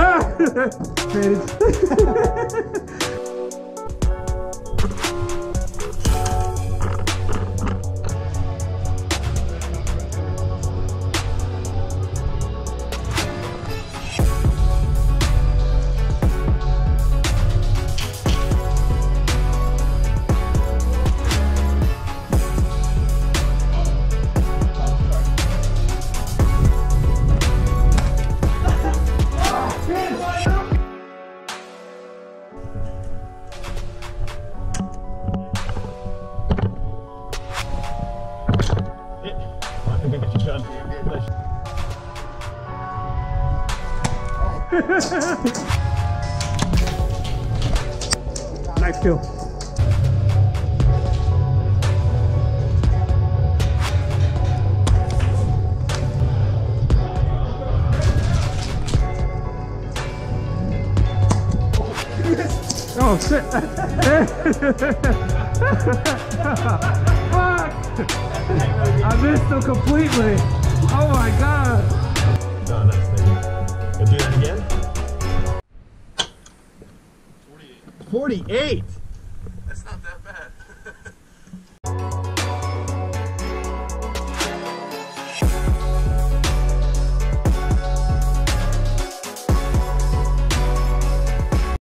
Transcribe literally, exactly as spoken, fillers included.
Ah! Made it. Nice kill. Oh shit. I missed them completely. Oh my god. Do that again. forty-eight. forty-eight. That's not that bad.